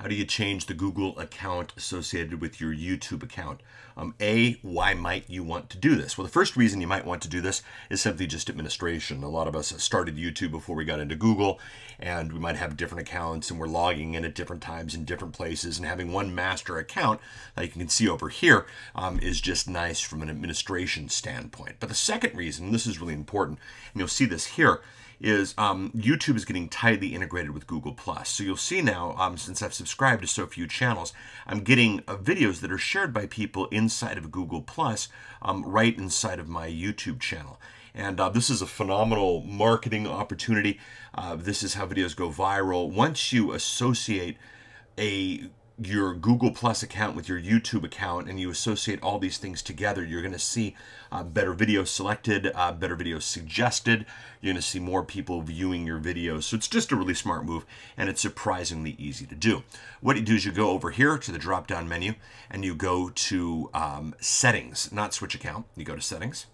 How do you change the Google account associated with your YouTube account? Why might you want to do this? Well, the first reason you might want to do this is simply just administration. A lot of us started YouTube before we got into Google, and we might have different accounts, and we're logging in at different times in different places, and having one master account, like you can see over here, is just nice from an administration standpoint. But the second reason, and this is really important, and you'll see this here, is YouTube is getting tightly integrated with Google Plus. So you'll see now, since I've subscribed to so few channels, I'm getting videos that are shared by people inside of Google Plus, right inside of my YouTube channel. And this is a phenomenal marketing opportunity. This is how videos go viral. Once you associate your Google Plus account with your YouTube account and you associate all these things together, you're going to see better videos selected, better videos suggested. You're going to see more people viewing your videos. So it's just a really smart move, and it's surprisingly easy to do. What you do is you go over here to the drop down menu and you go to settings, not switch account. You go to settings,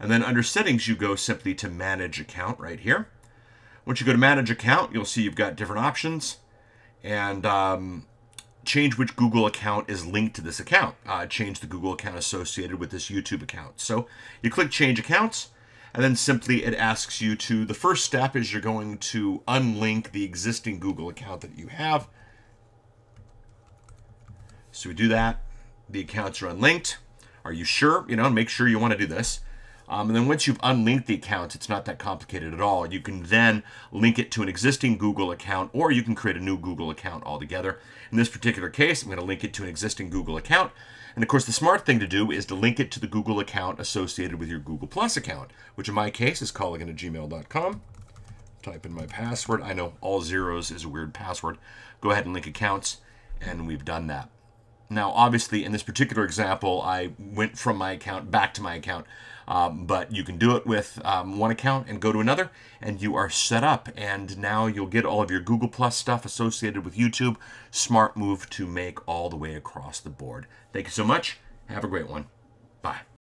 and then under settings you go simply to manage account right here. Once you go to manage account, you'll see you've got different options, and change which Google account is linked to this account. Change the Google account associated with this YouTube account. So you click change accounts, and then simply it asks you to, the first step is you're going to unlink the existing Google account that you have. So we do that. The accounts are unlinked. Are you sure? You know, make sure you want to do this. And then once you've unlinked the accounts, it's not that complicated at all. You can then link it to an existing Google account, or you can create a new Google account altogether. In this particular case, I'm going to link it to an existing Google account. And of course, the smart thing to do is to link it to the Google account associated with your Google Plus account, which in my case is colligan@gmail.com. Type in my password. I know all zeros is a weird password. Go ahead and link accounts, and we've done that. Now, obviously, in this particular example, I went from my account back to my account, but you can do it with one account and go to another, and you are set up. And now you'll get all of your Google Plus stuff associated with YouTube. Smart move to make all the way across the board. Thank you so much. Have a great one. Bye.